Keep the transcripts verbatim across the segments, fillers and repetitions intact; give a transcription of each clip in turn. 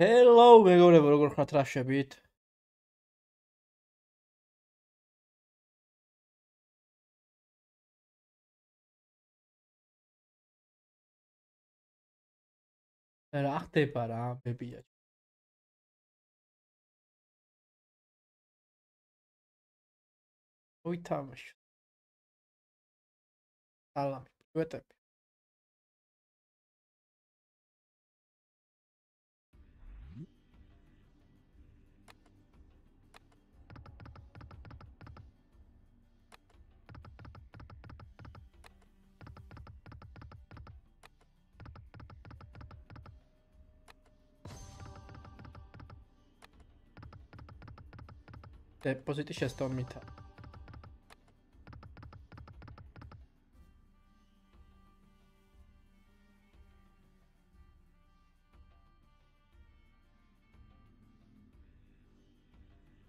Hello, მეგობრებო, როგორ ხართ, რა შებით? რა ხდება რა, ბებია? მოითამაშე. სალამი, გეტები. Depositi šestou mita.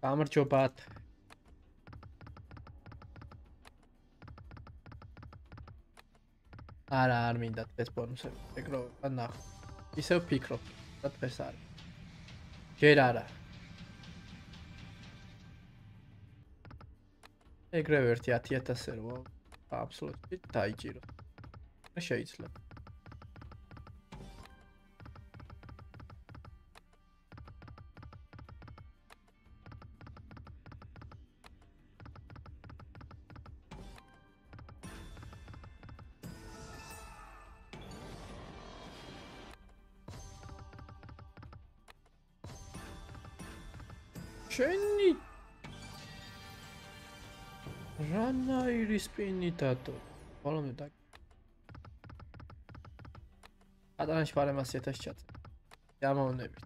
Kamr čobat. Ara armin dat bez bonuse. Pekro anah. Iseu pikro dat pesar. Gerara. ეგრე ვერტი ათი ათასი როა აბსოლუტი დაიჭირო და შეიძლება შენი Ranayri spinitato. Balon da. Adanash paremasi yetashchat. Yamovnebit.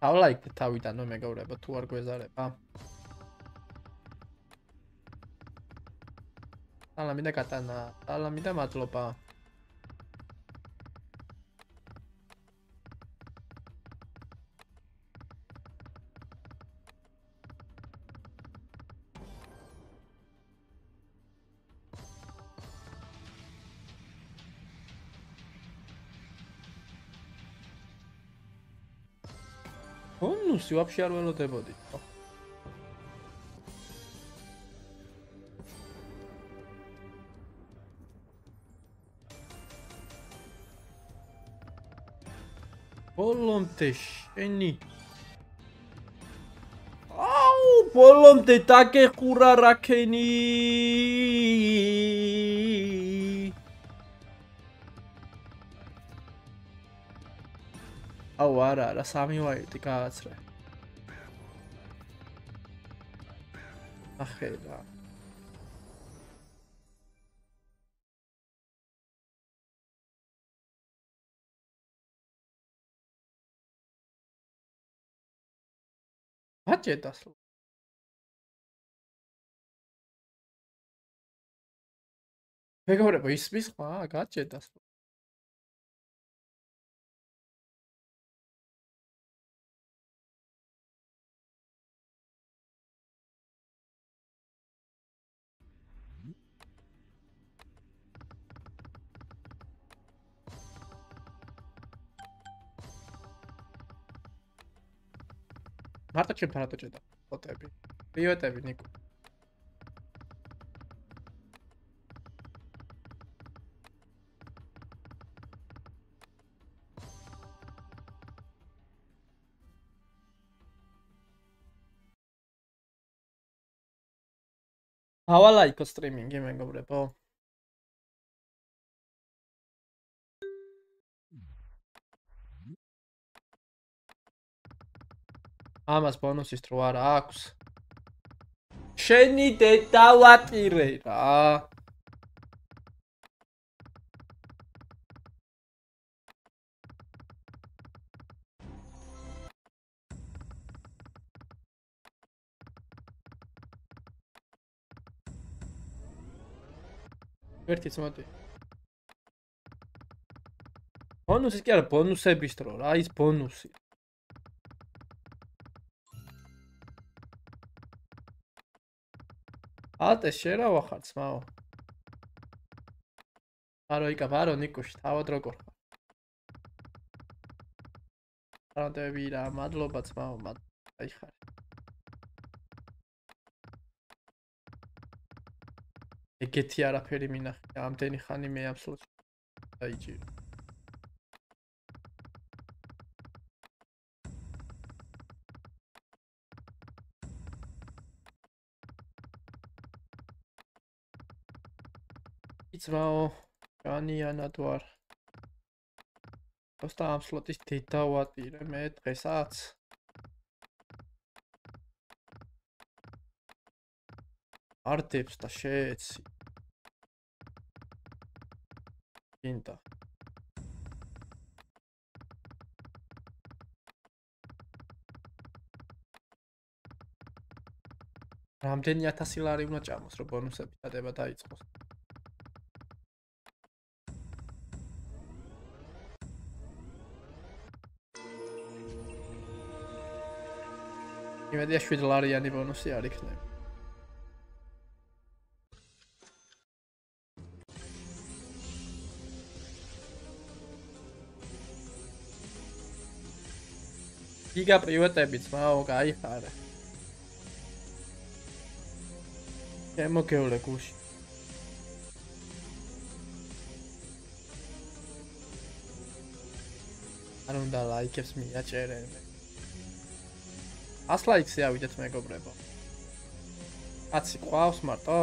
Tavla ikte tavidan no megavreba tu ar gvezareba. Salami da katana, salami da matlopa. Bonus вообще arvelot ebodi. Bolomte sheni. Au, bolomte take khura rakeni. Au ara, la sami vai te katsra. Akhela. What does it I got it, but I got it. Marta čempionatu čeda, po tebi. I o tebi, Niku. Hava lajko streaming, ime govore, po. Amas bonusis tro ara akus sheni deta vatire ra verti tsmati bonuses και άλλα bonus επιστροφές, bonus. Άτε σέρα ο χατσμάω. Πάρω είκο, πάρω είκοσι, τάω τρόκο. Πάρω το επίρα, μάτλο πατσμάω, μάτλο πατσμάω. Και τι άρα περίμενα, αν δεν είχαν είμαι absolute. Θα είχε. Itsmao, κάνει ένα τουάρ. Ωστά absolute τίτα ουατήρε με τρεσάτς. Άρτεπς τα σχέτσι. Quinta. Ramden yatasilari unacamos ro bonusep dadeba daitskos. Imediat yedi dollari yani bonusi ar ikneb. Giga privatebits mao gaihara. Temo que ole kushi. Anun da likeps miya chereme. As likes yavidet megobrebo. Katsi qavs marto.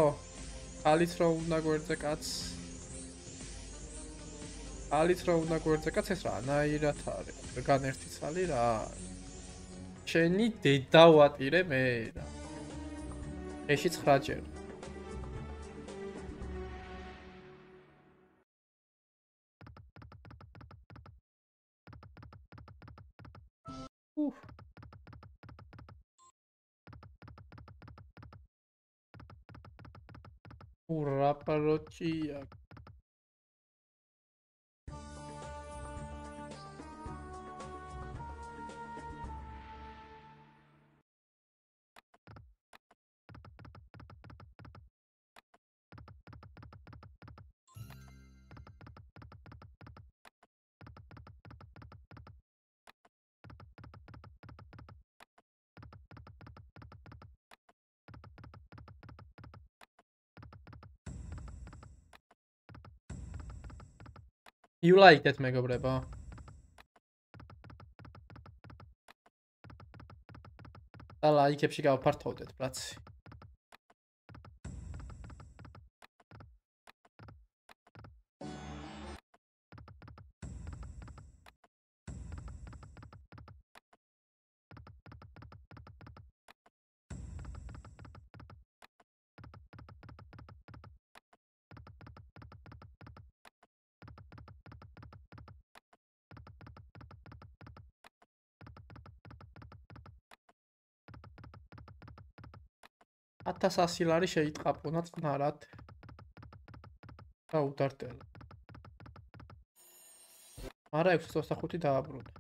Qalits ro unda gverdze kats. Qalits ro unda gverdze kats es ra anairat are. Gan erti tsali ra are. Sheni data watire me da. Eshi nine jer. Ura parochia. You like that mega breba. I like if she got part of that plats. Ათასასილარი შეიტყაპონა წყნარად და უდარტელა. Არა ექვსს ოცდახუთი დააბრუნე.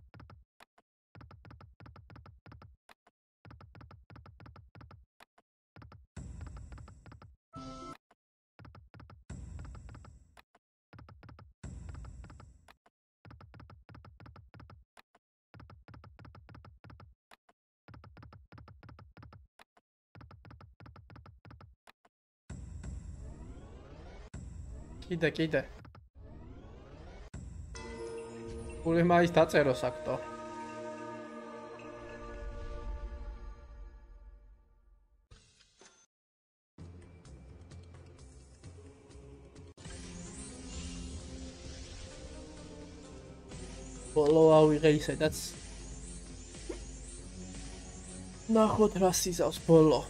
Κοίτα, κοίτα. Πολύ μάλιστα τσέρος αυτό. Πολλό αυγέισε, that's... Να χωτράσεις ως πολλό.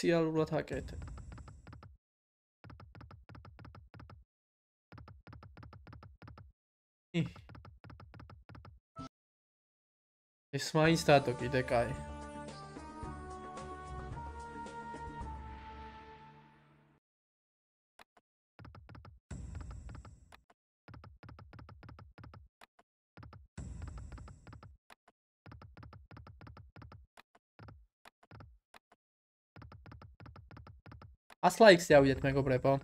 Սիալուլա թակետ է It's my status, the guy. As likes the audience, mega prepo.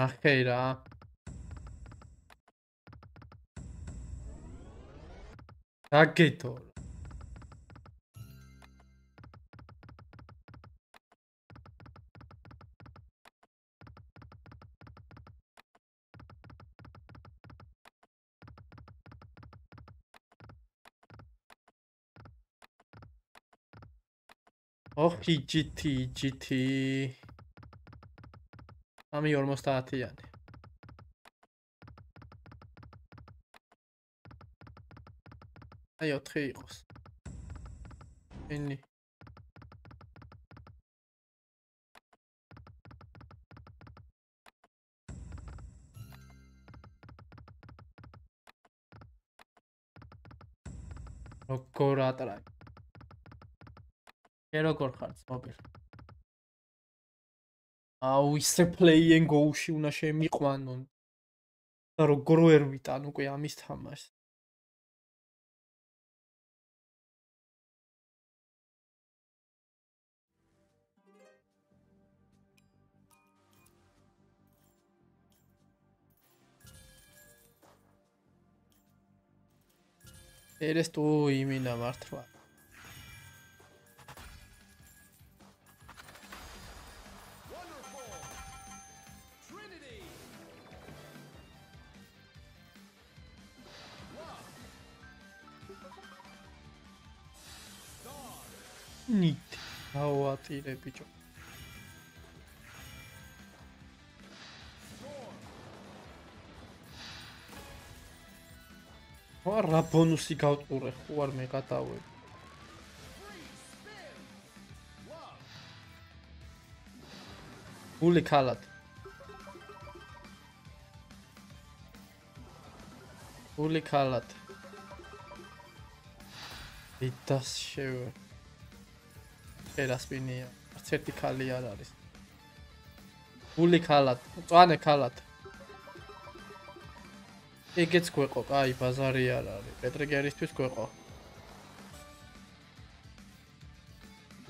Nachkeira. Raketor. Oh, G T, G T. Ami almost at the end. I got three euros. Any. No core at all. Zero core cards. Mobile. Au isse playing goshi una shemi quando però goro ervitano coi amist hamas eres tu y mi namartwa Neat. How what is the picture? What a bonus out or a make a tower. Fully colored. Fully colored. It does show. That's been here. Vertically, I don't know. Fully colored. It's one colored. It gets quick. I bazari. I don't know. Better get it to quick.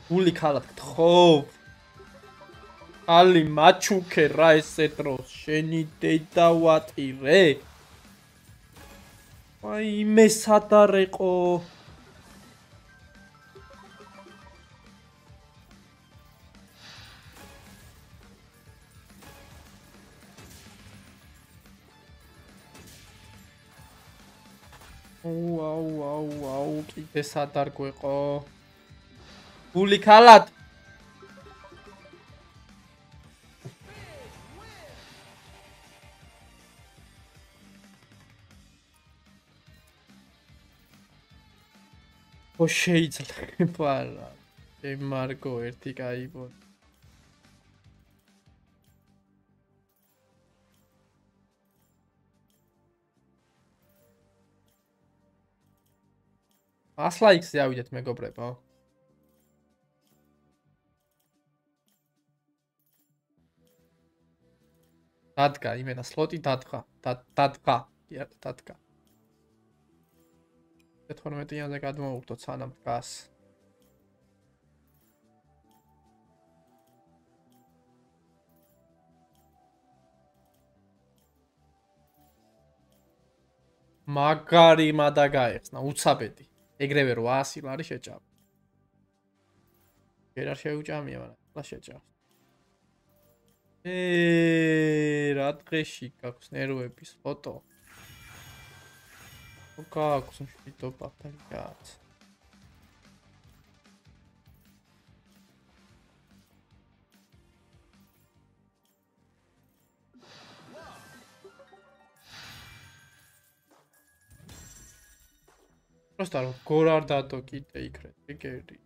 Fully colored. Oh, Ali Machu que rice etro. Sheni data what ire. I miss Hatareko. Wow, wow, wow, this attack quick. Oh, fully colored. Oh, shades like Pala. Hey, Marco, Ertika, Ibon. As likes the audience, mega prepo. Tatka, imena sloti tatka, tatka, yeah, tatka. hetvenöt ezer ugrott száll, nem kász. Magari Madagáért, na utcabeti. Egrever vási, lári se csáp. Kérar se utcám, jövene, lásse csáp. Eee, radkesi, kakus nerú epis fotó. Kakus, spító patakát. Prosto korar dato kite ikre kekeri.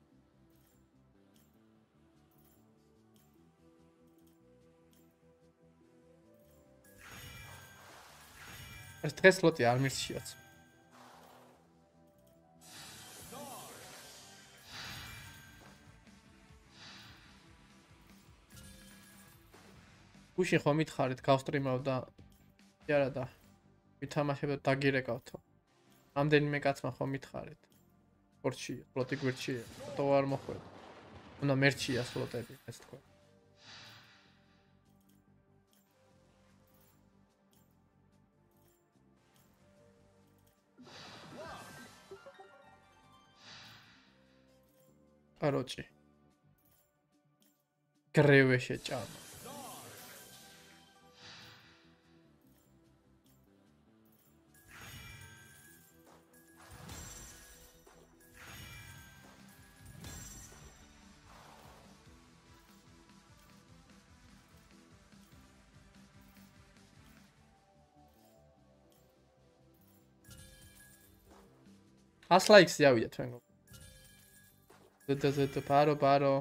Ez tres slotja almirsiats. Kushi xom mitxarit gavstrimavda კი არა და ვითამაშებდა დაგირეკავთ. Ამდენიმე კაცმა ხომ მითხარით. Სპორტში, სლოტი გვერდში, ფოტო არ მოხვედ. Უნდა მერჩია სლოტები, ეს თქვა. Короче. გრევე შეჭამა. As likes ya uya twengo. Zeta zeta paro paro.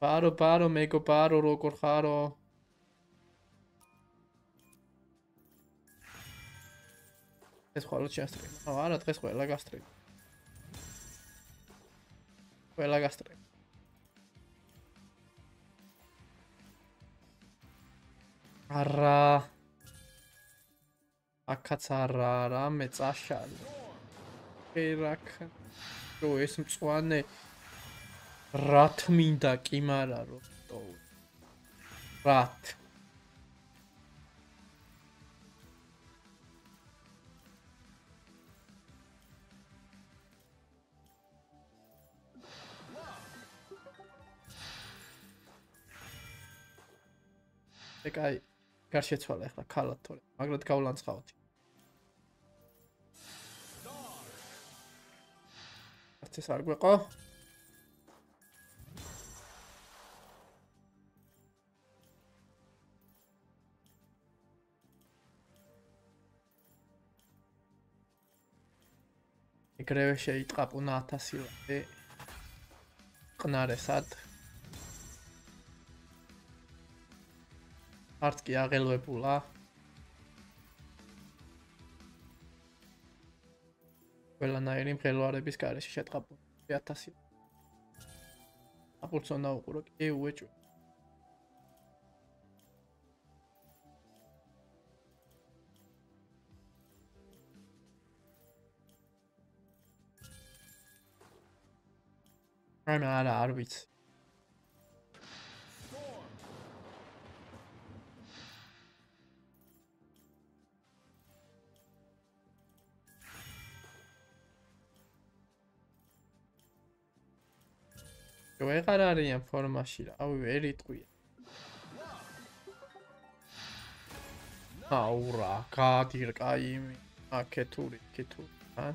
Paro paro meko paro rokor haro. Es juego chastre. Ahora tres juega gastre. Juega gastre. Arra. Akatara metsashal. Erak. Yo esm tswane rat minda kimara ro. Rat. Ekai garshetsvala xla kalat tore. Magrad gavlantsxavti. This argue go. Egreve sheitqapuna ათასი-ლე ყნარესად. არც კი აღელვებულა. ყველანაირი მღელვარების გარეშე შეტყაბული ათასი. აპურცონა უყურო კი უეჭვი. რაიმე არა არ ვიცი. Yo egararia en forma shira. Au veritquia. Aura, kadir kaimi, aketuri, keturi, ha?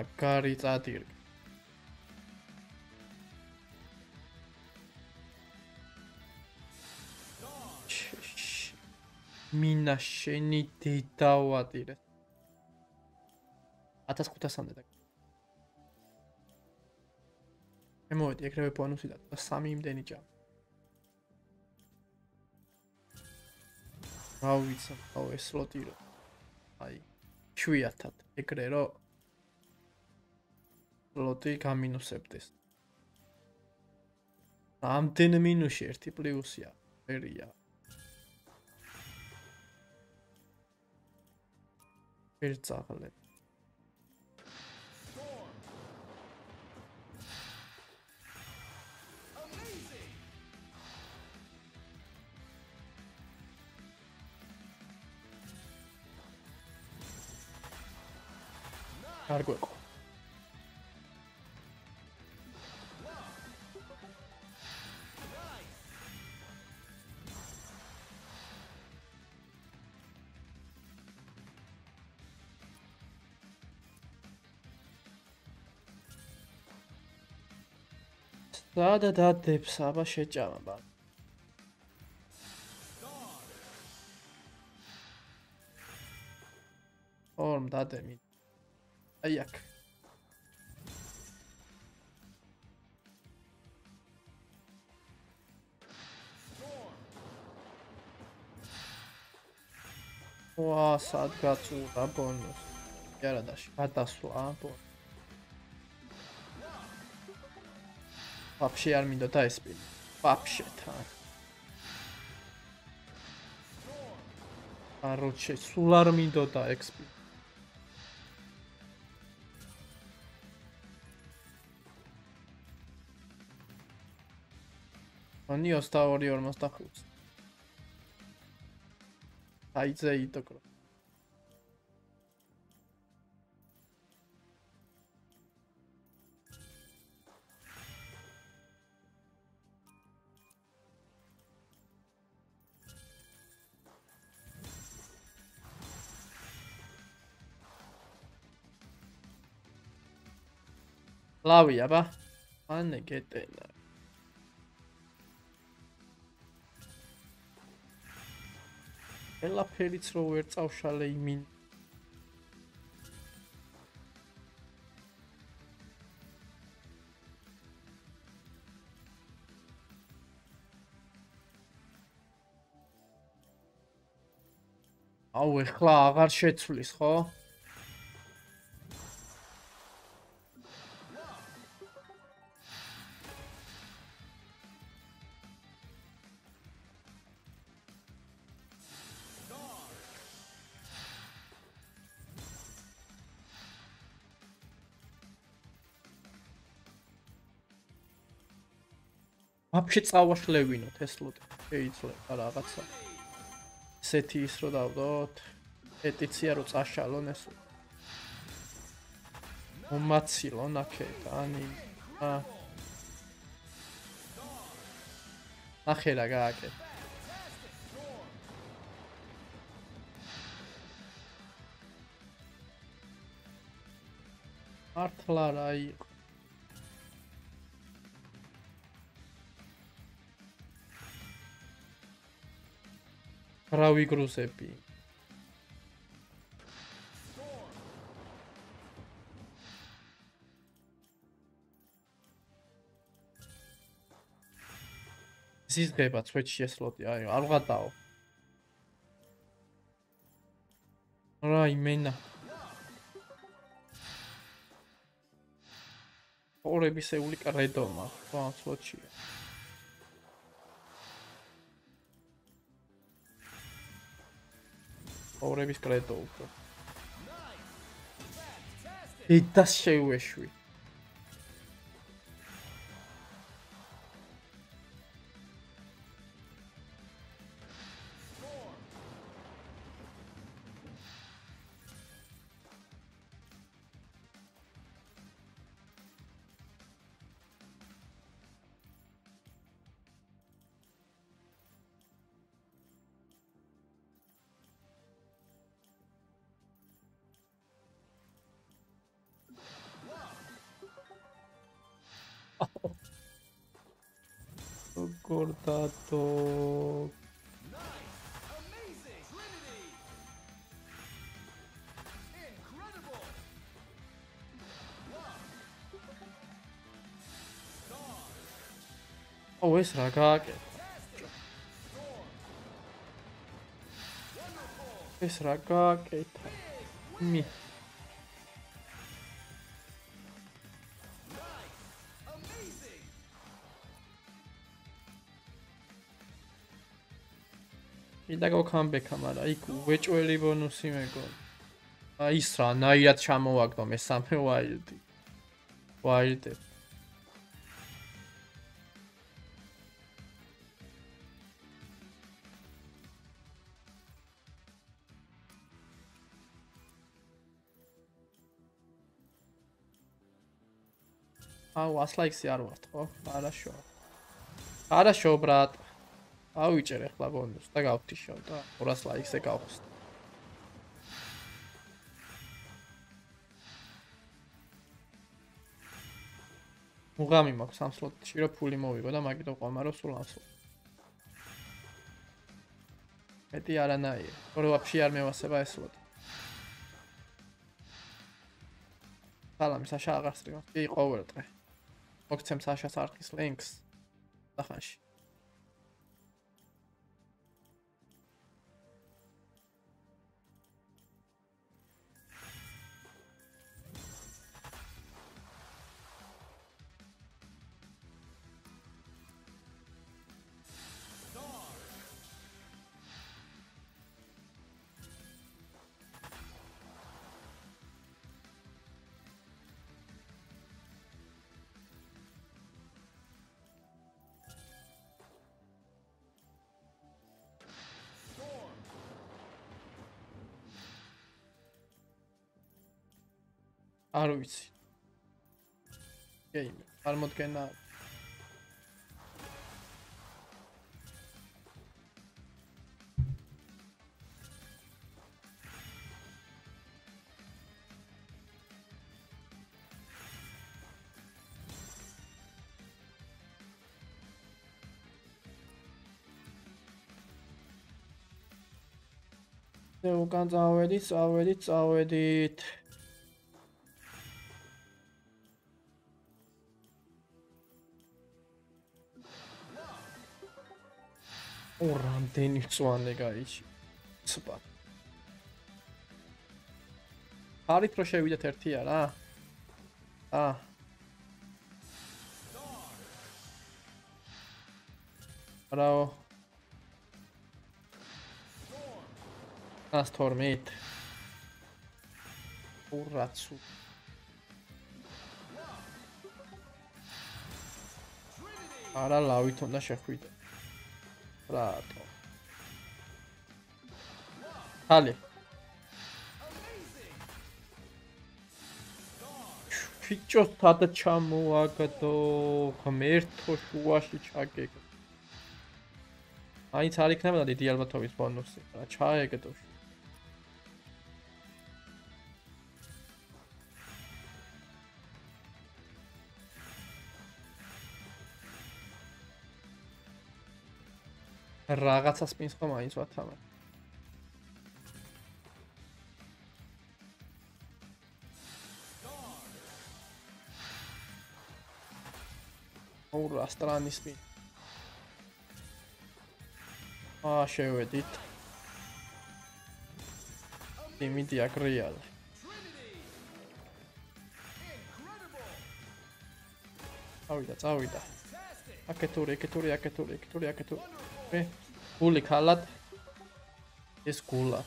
Akaritadir. Minna sheni teitawadir. ათას ხუთასამდე. Emoji, jak kdyby panu si dát to samým denní čas. A uvidí se, a je slotýro. Aj, šujatat, jak kdyro. Slotýka minus septis. Tam ten minus šestý plus já, já. फिर साखल है हर कोई Sada da tepsaba şecama bak. Oğlum da demin. Ayak. Oha sadga suğa bonus. Yaradaş hatta suğa bonus. Вообще армию до тайс бил. Вообще-то. Короче, сулармию до тайс бил. Он не оставил Йормаста хуст. Тайзе и то круто. Lavia ba anne geteyler Ella perits ro ver tsavshale imin Au ekhla agar shetsvlis kho Вообще წავაშლევინოთ ეს ლოტი. შეიძლება რაღაცა. ესეთი ის რო დავდოთ. პეტიცია რო წაშალონ ეს. მომაცილონ აქეთ, ანი. ა. ახლა გააკეთე. მართლა რა იყო? Ravi Grusepi. This is the best switch yes lot. I'll get out. Right, Mena. Or maybe say we can read them. Wow, switch. Oraya biz kredi oldu. İddias şey ulaşıyor. Cortato. Oh, it's like a kid. It's like a kid. Me. I go come back, Kamala. I could which only bonus him. Isra, nairat shamoak do mesame wildi. Wildi. Ah, was like Siarwat. Oh, хорошо. Хорошо, брат. А уйчерех лабондус. Так аптишо, да. Урас лайк се каус. Мугами макс сам слот широ пули мовиго და მაგით ყამარო სულ ამ სულ. მეტი არანაირი. ორი ვაფშე არ მევასება ეს სლოტი. სალამი საშა აღარსრიგო. კი ყოველ დღე. მოგცემ საშას არქის ლინკს ახანში. არ ვიცი. გეიმი, წარმოდგენა. მე უკან წავედით, წავედით, წავედით. Oh, Ramdeni Tsuane guys. Super. How did Proche with the thirty? Ah. Ah. Bravo. Ah, Storm eight. Oh, Ratsu. Ara la we don't dash with it. Prato. Ale. Picho tata chamu agato komerto shuashi chake. Ai tsarik nemada didi alvatovis bonusi. Chaye gato. Ragazza spins come in sua tama. Ora strani spin. Ah, sceu edit. Dimiti a creare. Auida, auida. Aketuri, aketuri, aketuri, aketuri, aketuri. Okay. Fully colored is cool.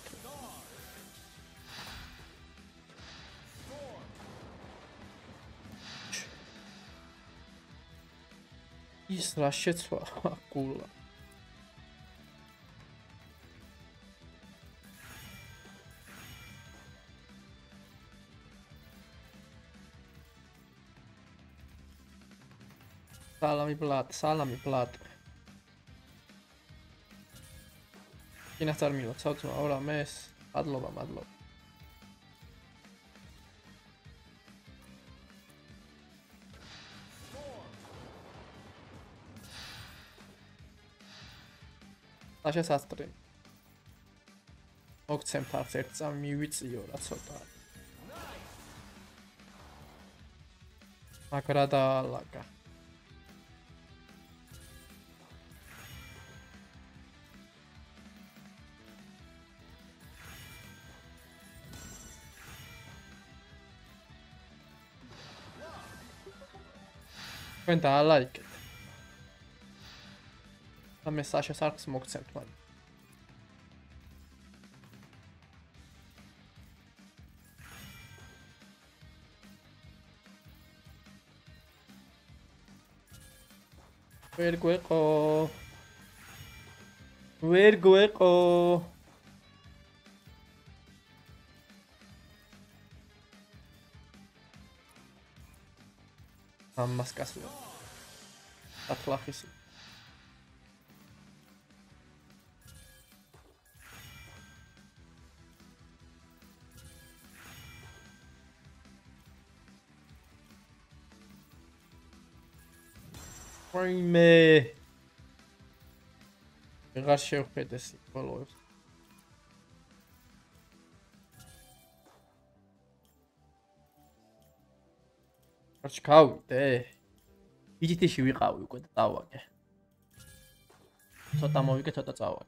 Is rushed for cool. Salami plat, salami plat. Kina tarmilo, cautu, ahora mes, adloba, madloba. Tasha sastri. Ogcem tarcerca mi vitsi ora sota. Magrada laka. I like it. I'm a Sasha Sark smoke sent one. Where quick oh Where quick oh I'm mascasio. Atlachis. Prime. Russia Peterson follows. Arch cow, eh? It is you out, you got the tower. So, Tamo, you get the tower.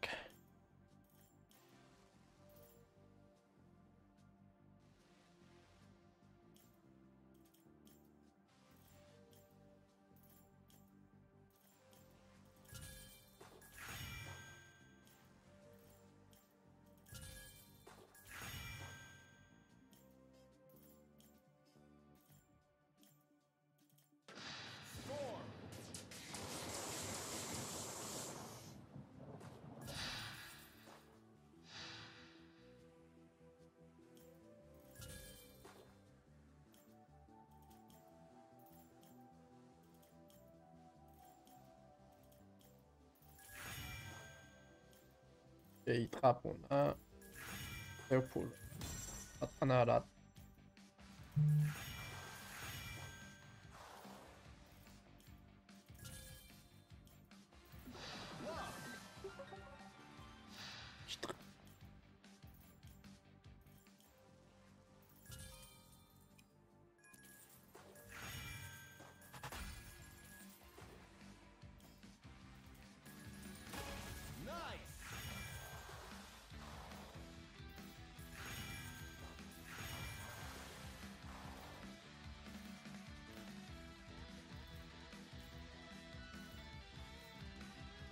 They trap on a purple. That's another.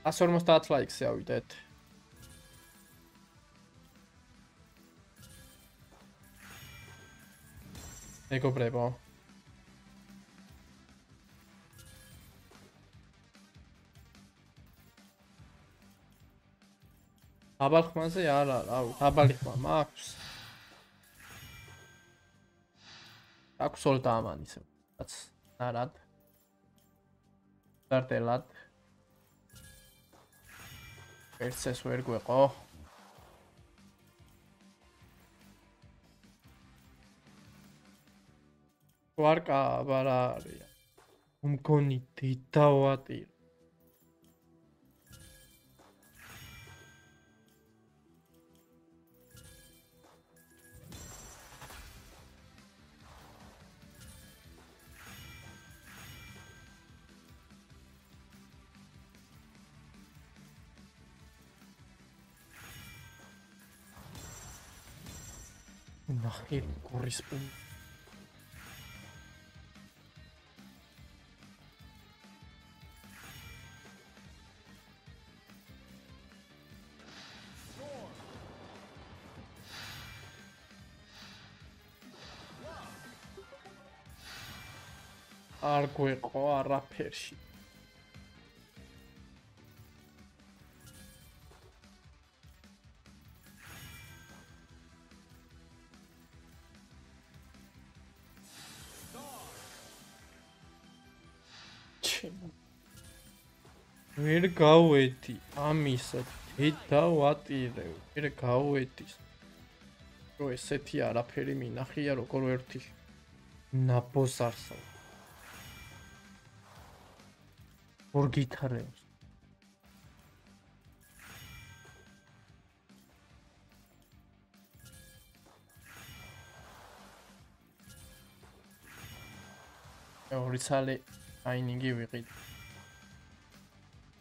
That's almost that like so that. There you go, Bravo. Tabalikman's a yara, tabalikman, Max. Max Soldaman is that's not that. That's a lot. Versus where we go. Quarka Bararia. Um coniti tawati. It corresponds. Argue or a pershing. We're going to Amis at Hitawati. We're going to set here a perimina here or coverty. Naposarso for guitar. Or it's a I need give it.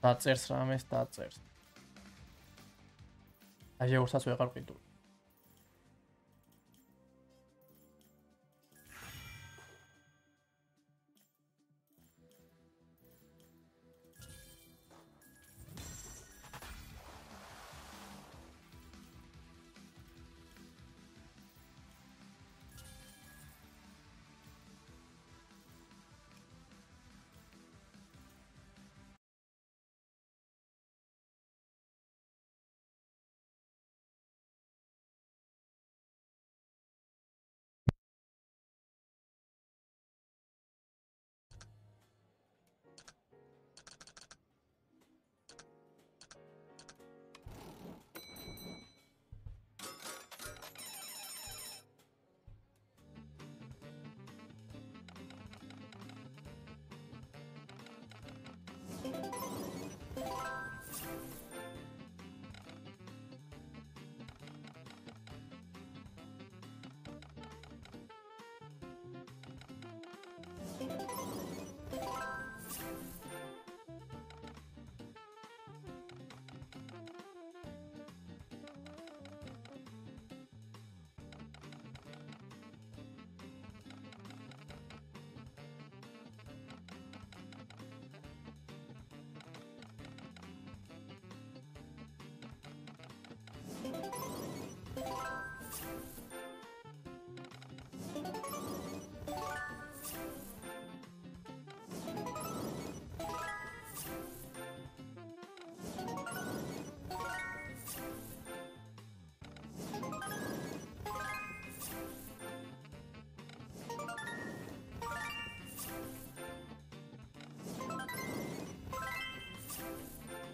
Thatcher's Rames, Thatcher's. I just want to go to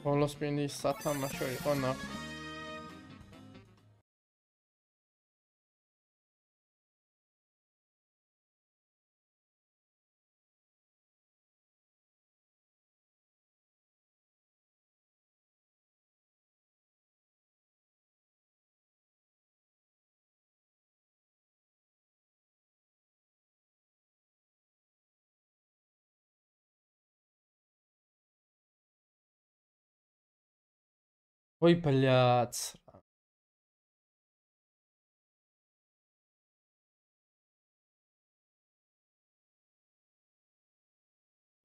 Oh, lost me in the Satan Mashori. Oh no. Ой, блядь.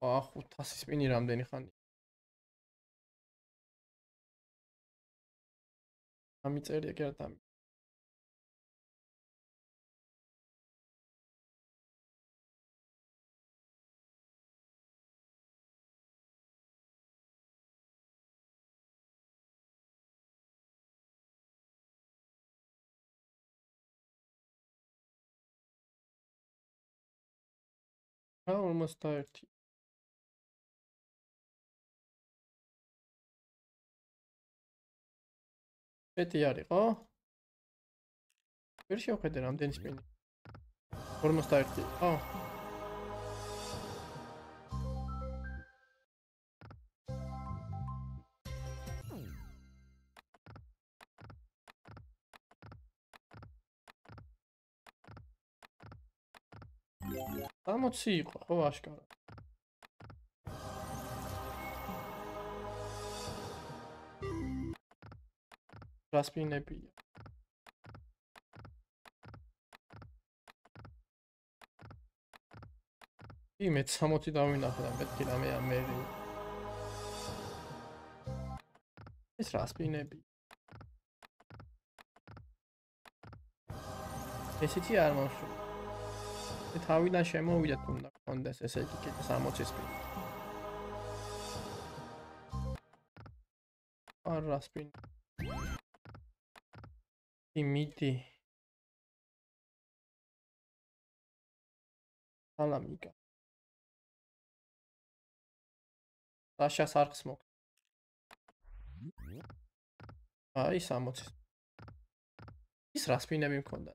Ах, вот тас из меня рамдени хан. Амиц эрия кертам. I'm almost tired. Petty, oh, where's your pet? I'm then spinning. Almost tired. Oh, там вот сико, хвашка. Распи не пья. И мед само ти дам и нахрен, бед килами я мери. Из распи не пья. Если ти армашу. Taviden şeyimi uydurdum da kondes S S iki samo çizgi. Araspin. Timiti. Salamika. Taşa sark smoke. Ay samo çizgi. Hiç raspin demeyim kondes.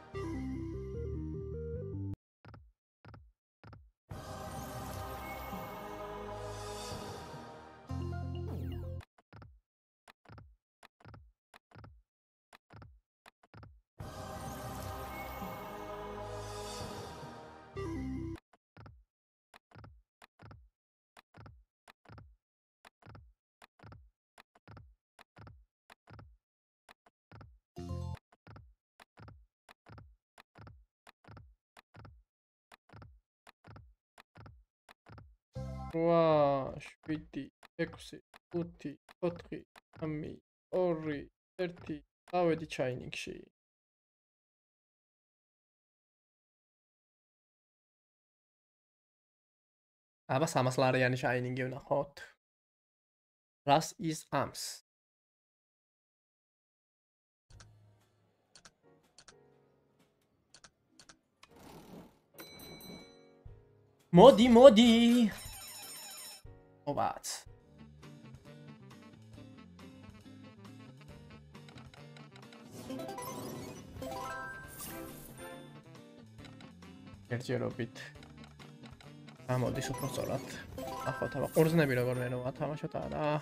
Wow, shviti, ekusi, uti, otri, ami, orri, terti, daveti çaynik şeyi. Ama samaslar yani çaynik gibi hot. Ras is ams. Modi modi. But here's your bit. I'm all this for so lot. I thought about Orson Abila Gormeno at Hamashotana.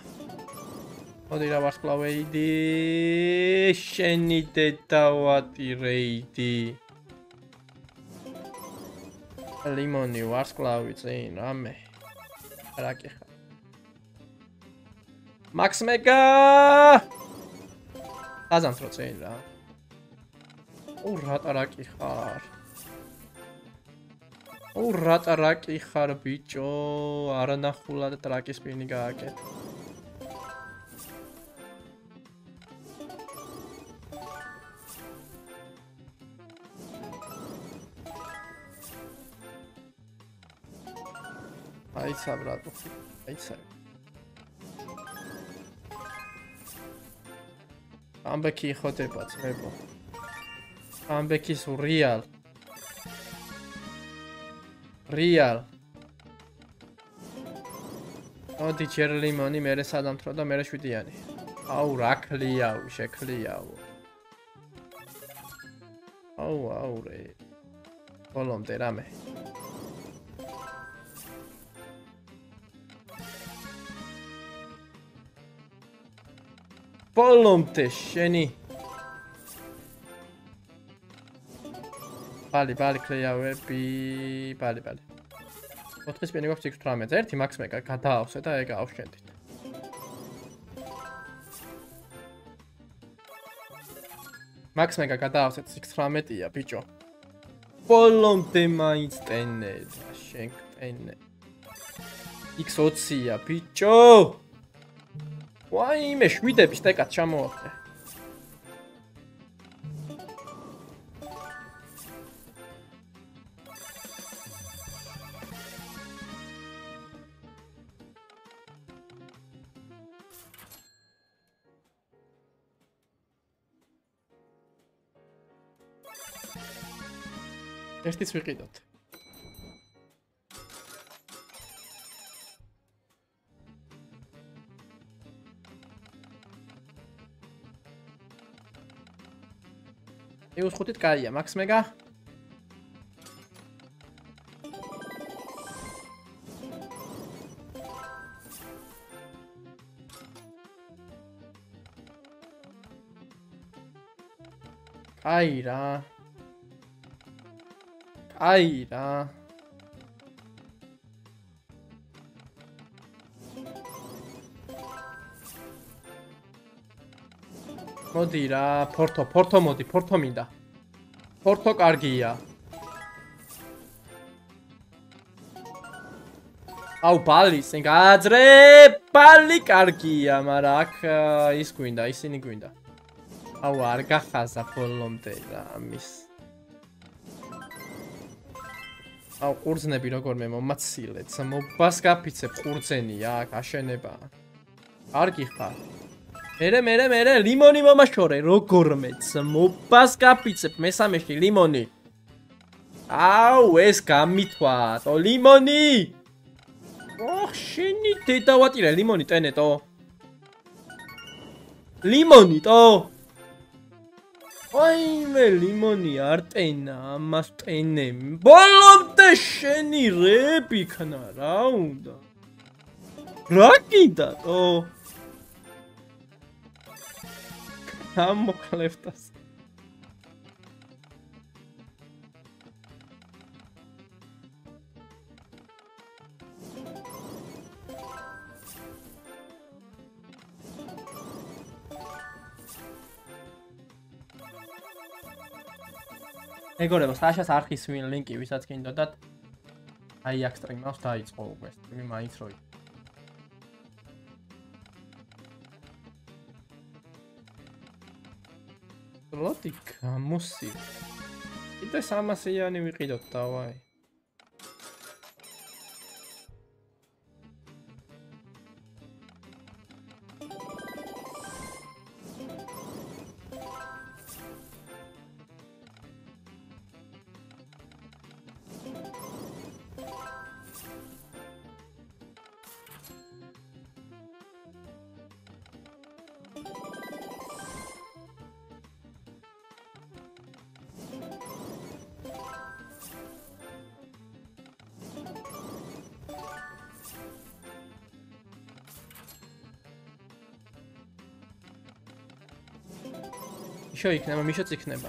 What did I was play? Shiny data what irate Limon, you are sclaw with saying Rame. Rakiha. Max Mega! Azam Trotseira. Urat Arakihar. Urat Arakihar, bicho. Aranahula, the Trakis Pinigake. Aí sabe, brabo. Aí sabe. I'm back here, hot airpods. I'm back here, so real. Real. Oh, the cherry money, mere sadam troda, mere shudiani. Oh, rakliao, shekliao. Oh, wow, re. Colom de rame. Polomte sheni. Bali bali kliavepi bali bali. Otris meni gofts ექვსი თვრამეტზე ერთი მაქს მეკა გადაავსე და ეგ ავშენდით. მაქს მეკა გადაავსე ექვსი თვრამეტია ბიჭო. Polomte მაინც ტენე შენ ტენე. ექვსი ოცია ბიჭო. Vaime შვიდების ტეკად ჩამოვახტე. ერთის ვიყიდოთ. Eu os rotit caia, Max Mega. Caira. Caira. Modi ra, Porto, Porto modi, Porto minda. Porto kargia. Au Bali, sen gazre, Bali kargia, marak iskuinda, isini guinda. Au arga haza polomte ramis. Au kurznebi rogor me momatsilet, samo baskapitse kurzenia, gasheneba. Argi kha. Mere mere mere limoni mamashore rogormets mobas gapitsep mesameshi limoni Au es gamitva to limoni Oh shini dedawatire limoni teneto Limoni to Vaime limoni artena amas tenem bolomte sheni rebi kana ra unda Rakida to Ammo kaleftas. Egoreva Sashas archis win linki visats kindodat. Ai jak streamaus daitsko ugbes. Streami maintsroi. Lotika musi. Ite sama se yani viqidotta vai. Еще икнем, еще цикнеба.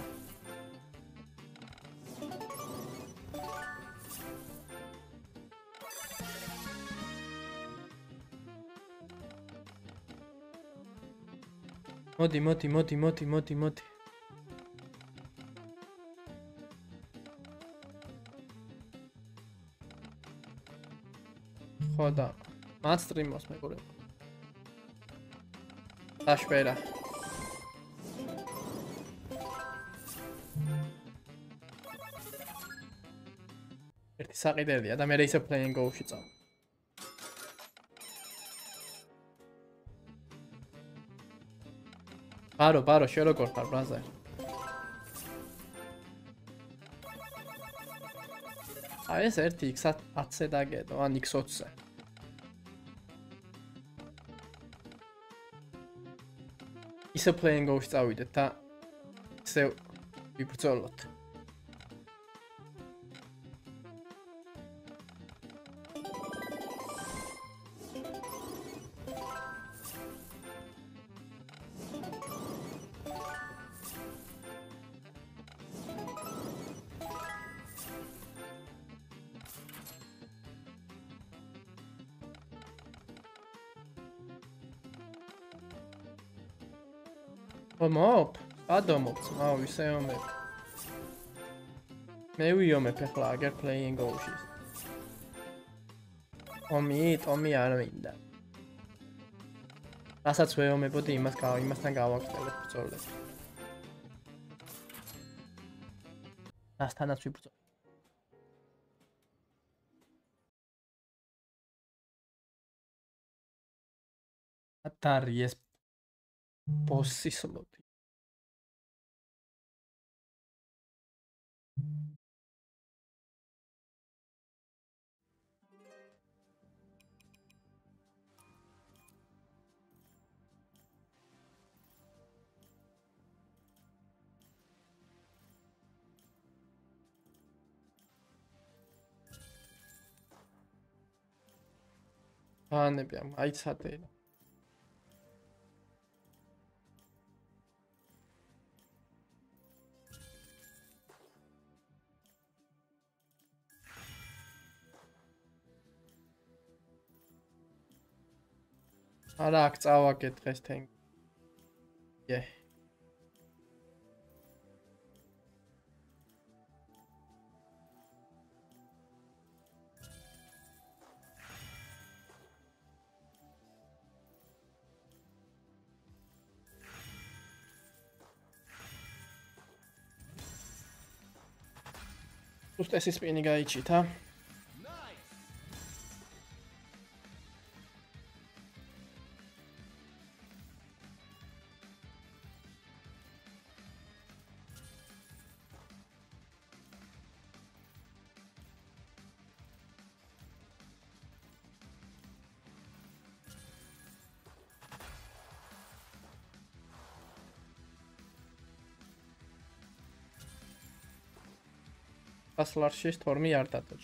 Моти, моти, моти, моти, моти, моти. Хода. Мастримос мы говорим. Ташвера. Sakideli, adam ereyse playing go shit out. Paro, paro, quiero cortar, plaza. A ez erti iksat atse da gedo, an iksotse. Ise playing ghost avide, ta se vibrzollot. Mob, Adomot, now we say on it. Maybe on a player playing Oshis. On me, it on me, I don't mean that. That's a sway on my body, must go, you must not go out there. That's not true. Atari, yes. Possible. Ah, ne abbiamo, hai satellite. Alakts our get rest hang. Yeah. Just es ist weniger Ichita. Large for me are that the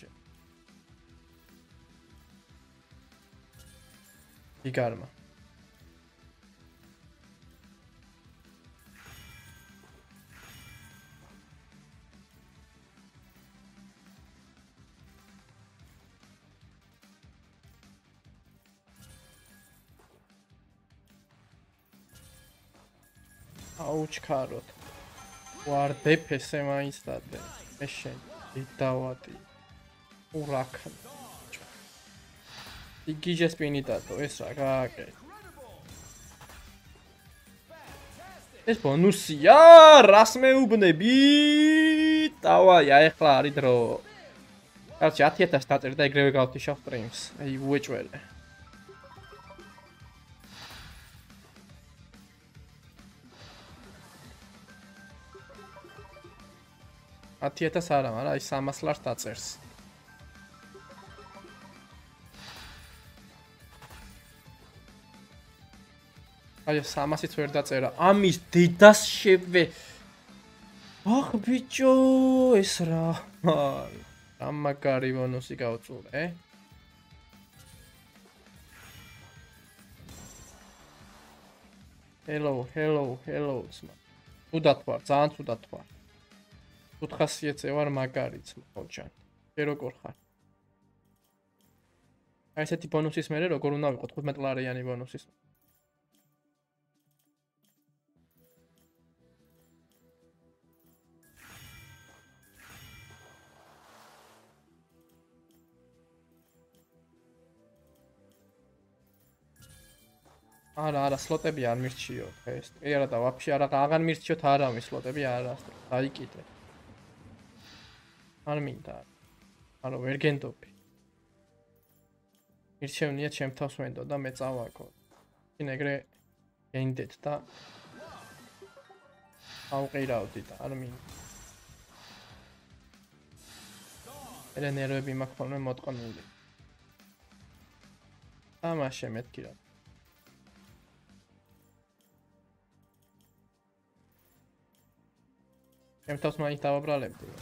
karma ouch carrot war de pesema is that Itawati Urakan Igija Spinitato, it's like okay. It's Bonusia Rasme Ubnebi Tawa Yaklaridro. That's yet yet a starter. They gave out the shop dreams. Which way? Atiyeta sara var, ay samaslar tatsers. Ay samasit ver tatsera. Amis ditas şeve. Ah biço esra. Amma garibonusi gautsur, eh? Hello, hello, hello. Udat var, zan udat var. Тут ხასიათდება მაგარიც მოჭან. შე როგორ ხარ? აი ესეთი ბონუსის მერე როგორ უნდა ვიყოთ ხუთმეტლარიანი ბონუსის. არა არა სლოტები არ მირჩიოთ ეს. კი არა და ვაფშე არა აღარ მირჩიოთ არავის სლოტები არა. დაიკიდე. Arminda, alo vergen topi. Irçevniye çemtavsmendo da metz avako. Yine gre endetta. 青かいらをって言ったアルミン。Ellen előbbimak folyamat kanulni. Álmás semmit kirak. Nem tudsz már itt távolra léptél.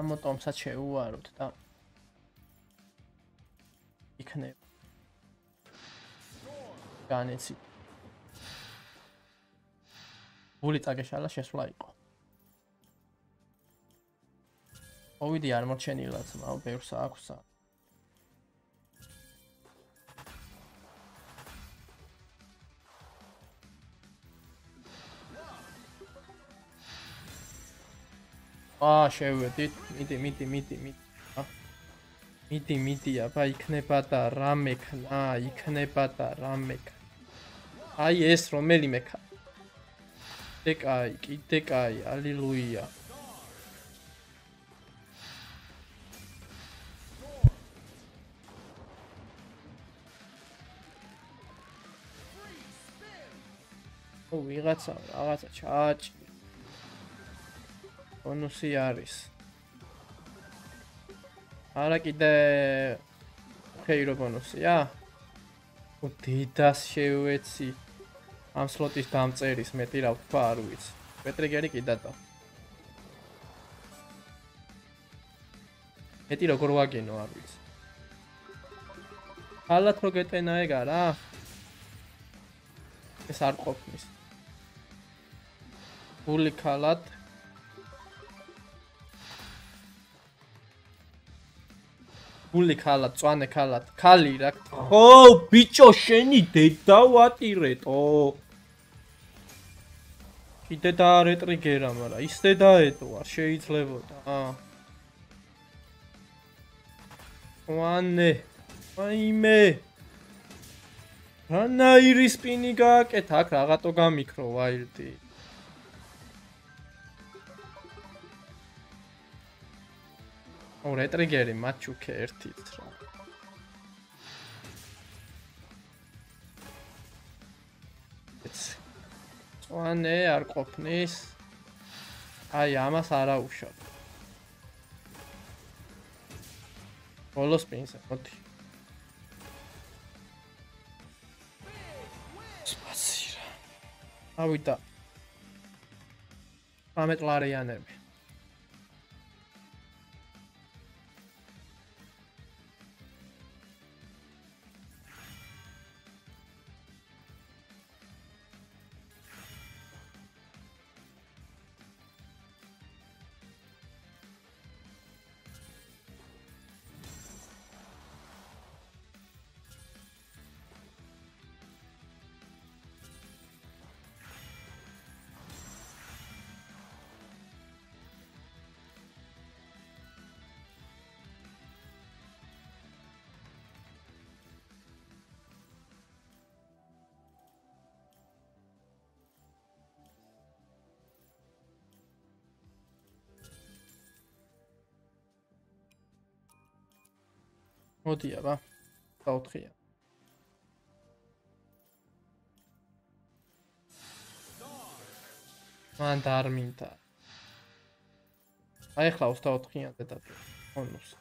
اما تامسا چه او وارو تدام ایکنه گانه چی بولی تاگشالا شسولا ایقو اویدی آرمور چنی لاتم او بیرسا آکوسا Ah, şöyle dit, miti miti miti miti, miti miti ya, ba ikne pata ramek, na ikne pata ramek. Ay es romeli meka. Tek ay, tek ay, aleluya. Oh, igatsa, igatsa, çaç. Bonusi aris. Ara kide heiro bonusi. Ya. Utitas sheuetsi. Am slotis damtseris meti rav paruits. Petri geri kidata. Meti ro gorvageno aris. Alat rogetena egara. Es ar qopnis. Buli kalat Bully kalat, zwane kalat, kali rak. Oh, bicho sheni deda watiret. Oh, deda retrigera mara. Is deda eto? Shades level. Ah, one. Aime. Rana iris piniga ke tak ragatoga mikro wildi. Oh, retrigeri machu kerti tra. It's one air copnis. I am a Sarah shot. All those pins are not. Spazira. Avita. Amet Larianemi. Odija ba, da otkrijem. Man darmin ta. Aj Klaus da otkrijem da da bonus.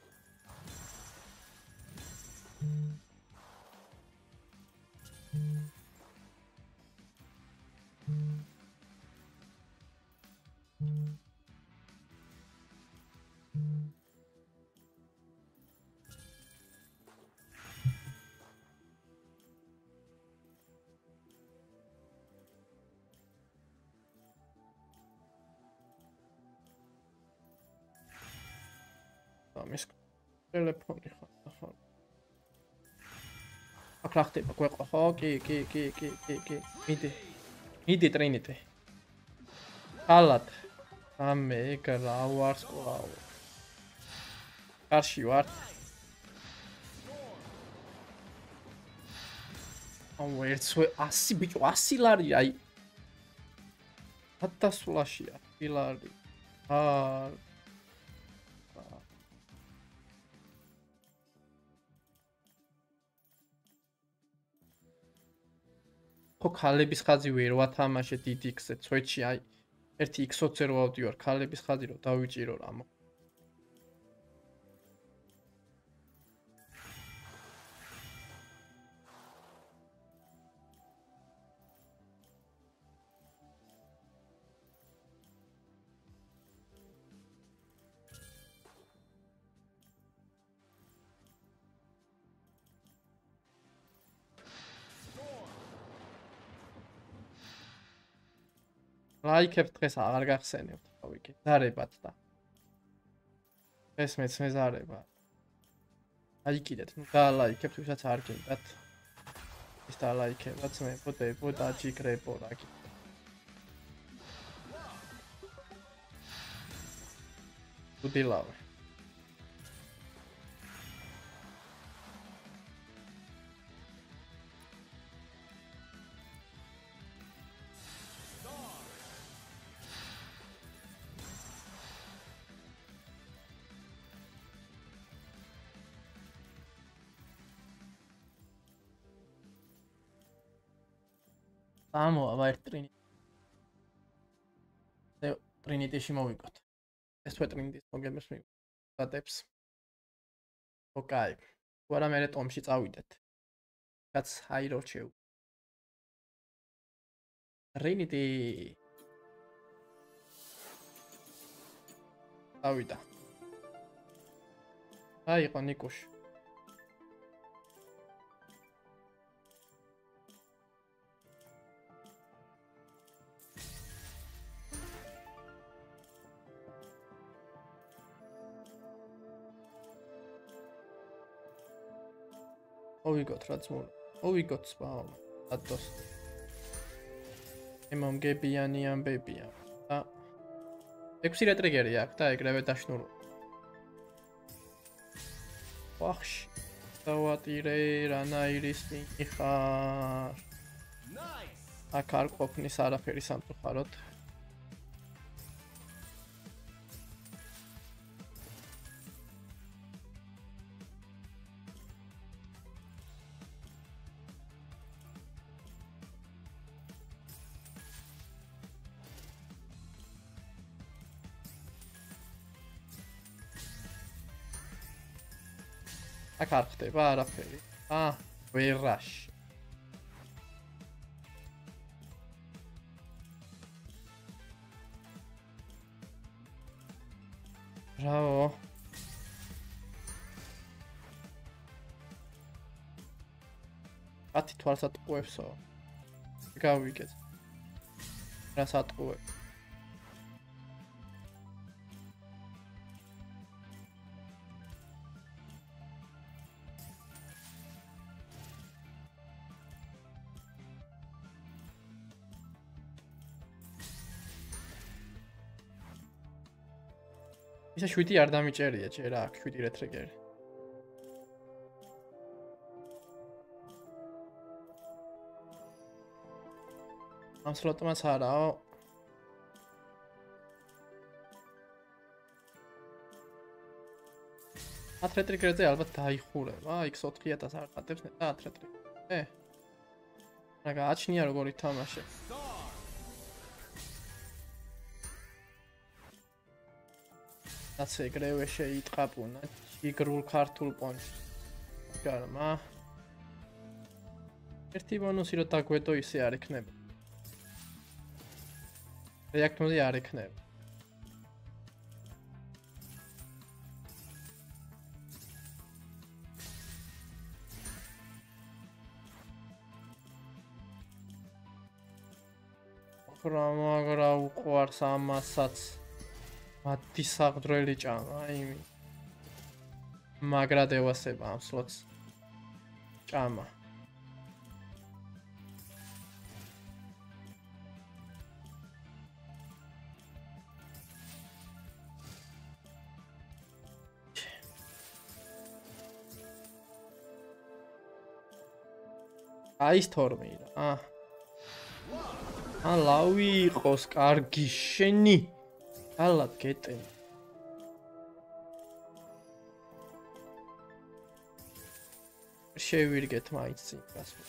Telephone hall. Aklahte bakwe hoki ki ki ki ki ki. Midi. Midi trainite. Halat. Same kalavar squaw. Karshiwar. Ama ertesi asi bir asilar ya. Hatta sulaş ya. Pilar. Ha. Ko kalebis xazi ver vatamashe did x-e tsvetshi ai erti x-ot zervavdivar kalebis xazi ro davichiro ramo. Like დღეს აღარ გახსენებთ თავი ზარებად და ეს მეც მეზარება აი კიდეთ ნუ დალაიქებთ ვისაც არ გინდათ ეს დალაიქებაც მე პოტებო დაჯიკრებო რა კი უდილავე Amo, va a ir Trinity. Trinity Shimovikot. Esto es Trinity, porque me explico. Tateps. Ok. Ahora me le tomo si está oídet. Cats Hydro Chew. Trinity. Está oída. Ay, con Nikush. Oh, we got Radsmore. Oh, we got Spawn. Atos. Imam Gebiani and Baby. Ah. Exile trigger, yeah. I grab a shnur. Wash. Tawatire, Ranai, Risting, Ihar. Nice. A car cop Nisara Ferisam to Harrod. Carta, para feliz. Ah, we rush. Bravo. At it was at web so. Go we get. That's at web. This is the damage area, Jera, Cutie Trigger. I'm slot Masada. Atretric is the Albatai Hule. I exot Kiatas are at the Atretric. Eh. Nagachni are going to Tamash. That's a grave shade capon, a grul cartool punch. Karma. Ertibon is a taqueto is the Arik Neb. React to the Arik Neb. Kramagra, Quarsama Sats. What this really jam? I mean, Magra de was a bomb slots. Jama Ice Tornado. Ah. Alawi Koskar Allah get it. She will get my thing as well.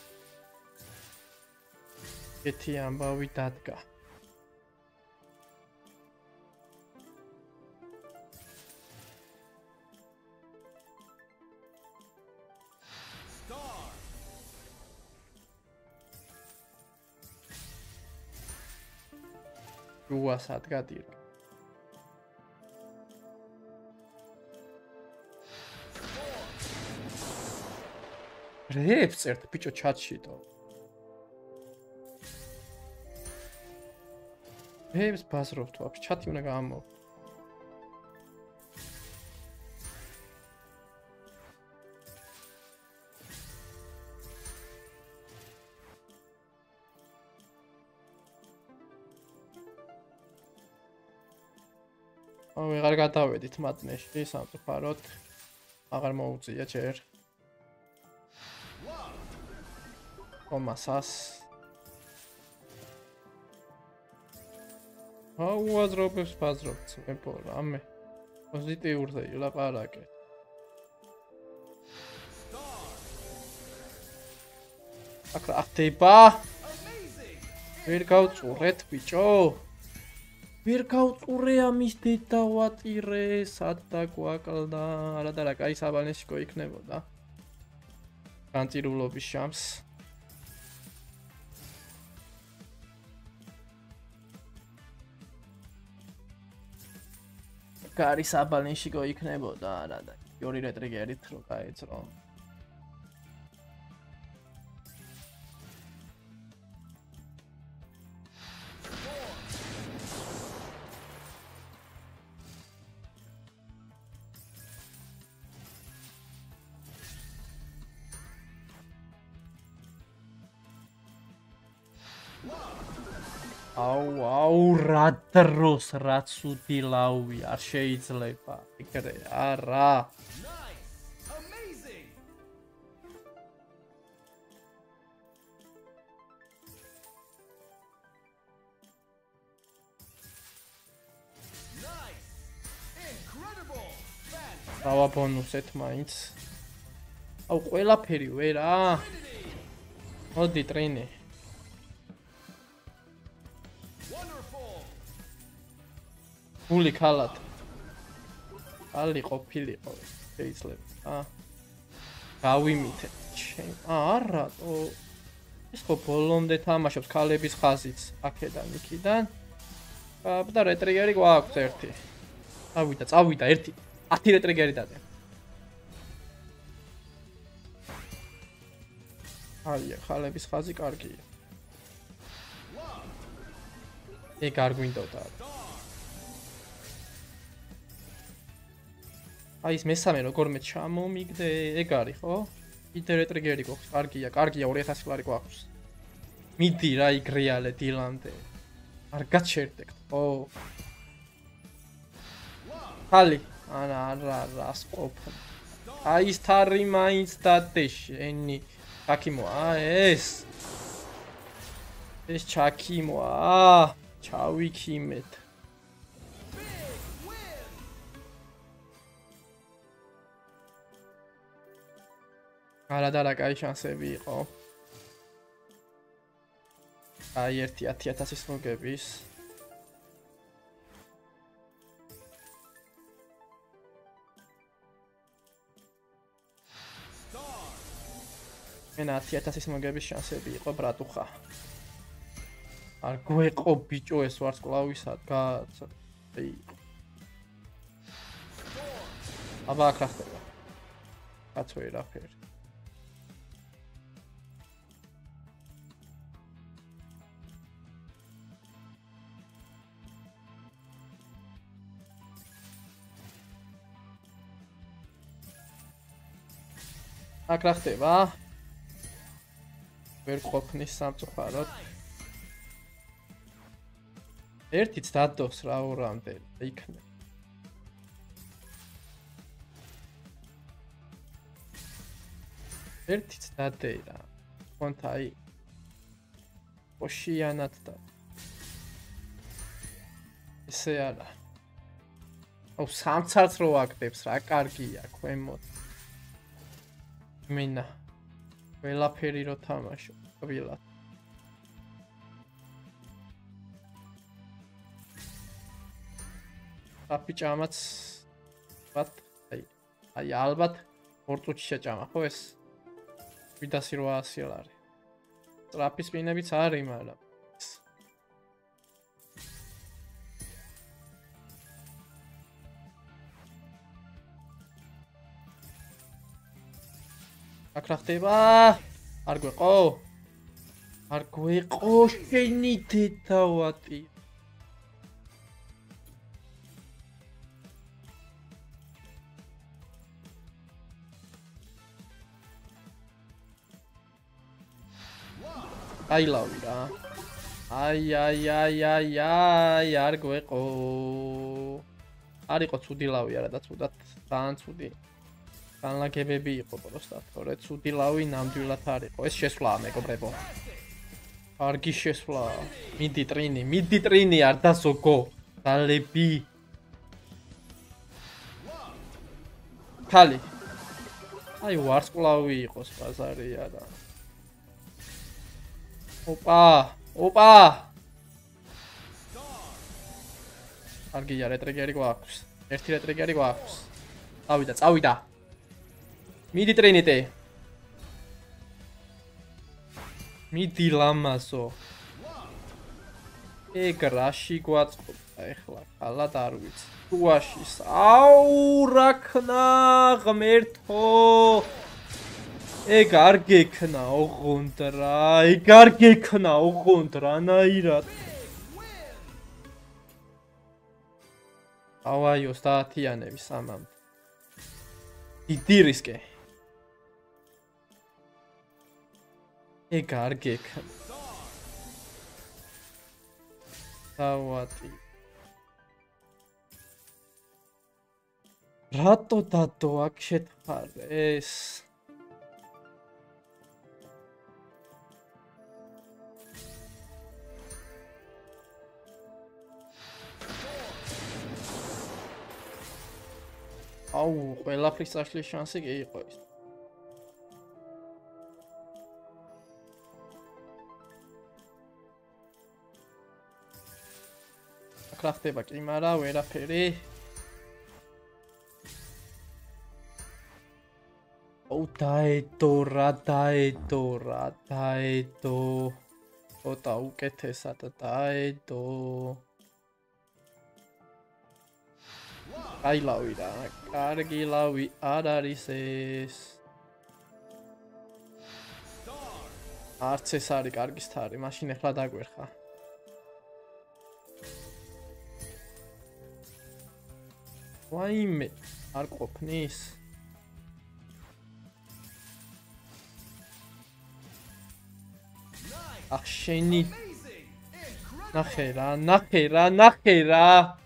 Get him with that guy. Who was that guy? Perhaps there's a bit of chat shit. Perhaps pass off to up chat you a gamma. Oh, we got away with madness. This is a parrot. I'm going to go to the Omasas. How was Rob's Pazrops? I'm going to go to the parrot. I'm going to go Workout urea mistita wat ire satta kuakalda ala dala kai sabaneshko ikneboda kantirulobis shams kari sabaneshko ikneboda ala da yori retrigerit ro kaitro Au, au, ratros, ratsuti laui, ar sheizleba, ikre, ara. Nice, amazing. Nice, incredible. Rava bonuset maints. Au, ყველაფერი ვერა. მოდი ტრენე. Fully colored. Ali copili. Face left. Ah. Gavimite. Ah, rat. Oh. This couple on the tamashops. Kalebis hazits. Akedan, Nikidan. But the retrigger go out thirty. Ah, with that. Ah, with thirty. Ati retrigger that. Ah, yeah. Kalebis hazik argi. A gargoyle daughter. I mesame lo gorme chamo migde egari ho itere tregeri go argia argia orethas clariko akus miti rai griale tilante argacertek o ali ana ra raskop ai starri mai statesh eni chakimo a es es chakimo a chawi kimet Ala dala kai chancebe iqo. Ai one thousand მოგების. ენა one thousand მოგების შანსები იყო ბრატუხა. არ გვეყო ბიჭო ეს ვარსკვლავისად გაც. აბა აქ რა ხდება? კაცო ერაფერი. აქ რა ხდება? ვერ ყოფნის სამწუხაროდ. ერთიც დადოს რა ორამდე იქნება. ერთიც დადეი რა. quant I oceanatta ესე არა ო სამცარც რო აკდებს რა კარგია ქვემოთ მინა ყველაფერი რო თამაშო ყველა აფიჭამაც ვათ აი აი ალბათ ორ წუთში შეჭამა ხო ეს სამი ათი ოცი ლარი ტრაფის პინებიც არის მაგრამ აქ რა ხდება არ გვეყო არ გვეყო შენი დედავატი I love it. Ay, ay, ay, ay, ay, Argo. Arico to Dilawia, that's what that dance would be. Unlike a baby, Poporostat, or it's to Dilawi Namdulatari, or it's just flam, Mego Brebo. Argicious flam, Miditrini, Miditrini, Artasoko, Talebi Tali. I was Flawi, Hospazaria. Opa, opa. Argia, retrigeri guacus. Erti retrigeri guacus. Auida, auida. Midi trinity. Midi lamaso. Egrashi guacus. Echla, aladarwitz. Guashis. Aurakna, gamerto. Egar gekna uguntra, egar gekna uguntra nairat. Awa yo statia nevi samam. Idiriske. Egar gekna. Tawati. Rato tato akshet har es. Oh, well, I please actually chance to get it. I crafted back in Mara, where I pay. Oh, Taito, Rataito, Rataito. Oh, Tauketes at the Taito. I love it. Cargi love it. Adarises. Arcesari Cargistari. Machine Hladaguerha. Why me? Arcopnis. Acheni. Nakera, Nakera, Nakera.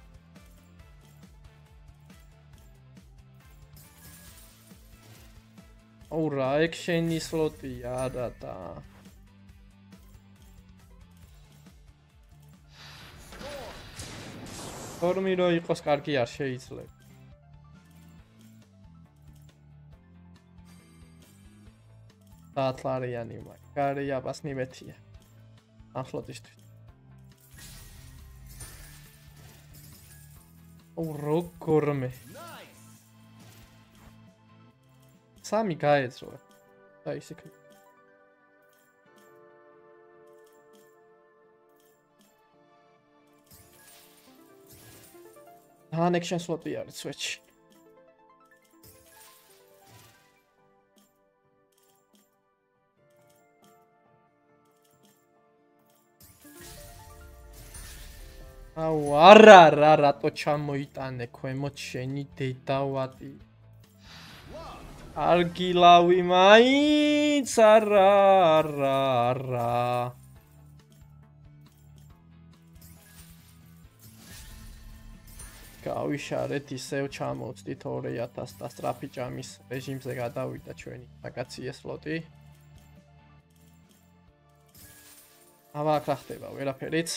Aura, action is floaty, adata. Formiro y Coscarki are shades left. That Larry anima, Caria Basnivetia. I'm floated. Auro Corme. Sami guides or basically. Connections what we are switch. Awara rara to chamoitane koemocheni deitawati. Argilawi maits ara ara ara გავიშარეთ ისევ ჩამოვწდით ორი ათას და სტრაფი ჯამის რეჟიმზე გადავიდა ჩვენი აკაცია სლოტი Aber krafteva va, uvera perit.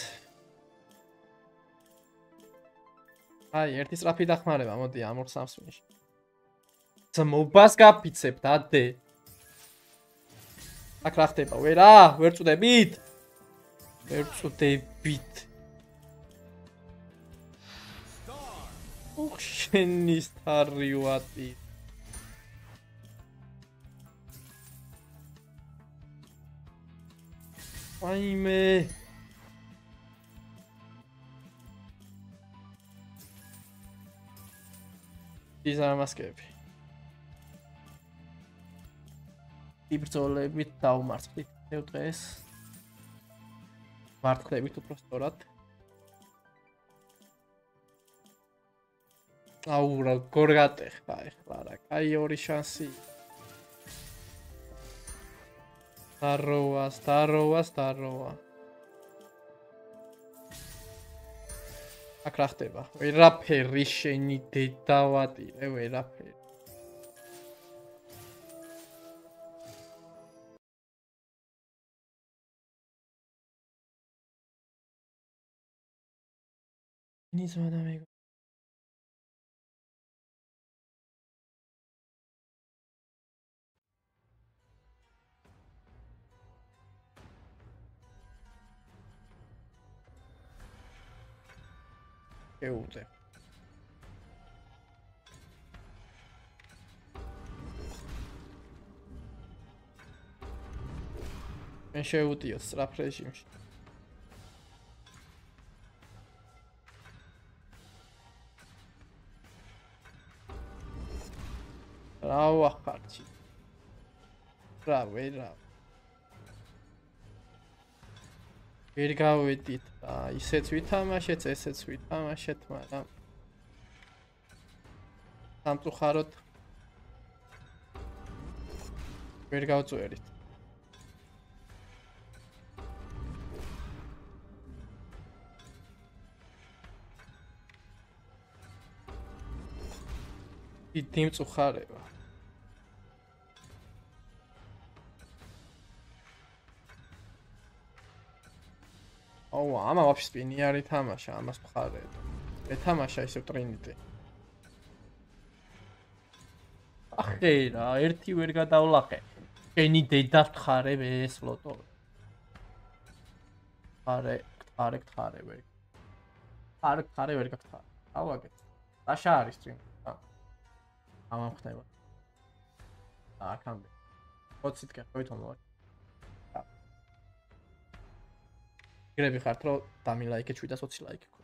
Ai, ertis rapi dakhmareva, modi am or samsvinshi. Tmobas gapitseb da de. Ak rafteva, uvera, ver tsudebit. Ver tsudebit. Ukh sheni stariuati. Aime. Izarmaskebi. Tibrzolebit დავმარცხდით მე დღეს. მარტყდებით უფრო სწორად. აუ რა გორგატე ხა ეხლა რა. Кай ორი შანსი. Старова, старова, старова. Აქ რა ხდება? ვერაფერი შენი დედავატირე, ვერაფერი. ნიზმადა მეგო. Che utile. Mi è utile, strapresim. Bravo a farci. Bravo, bravo. Ვერ გავედით და ისეც ვითამაშეთ, ესეც ვითამაშეთ, მაგრამ სამწუხაროდ ვერ გავწვევით. დიდი მწუხარება. Oh, I'm a spinner, Tamasha, I must have it. The Tamasha is a trinity. Hey, Erti will get out lucky. Any day that Harebe is Lotto. Harek, Harek, Harebe. Harek, Harebe got her. I'll get Ashar is drink. I'm up there. I can't be. What's it get? Wait on what? Grab your heart, throw, damn like it, treat us what's like.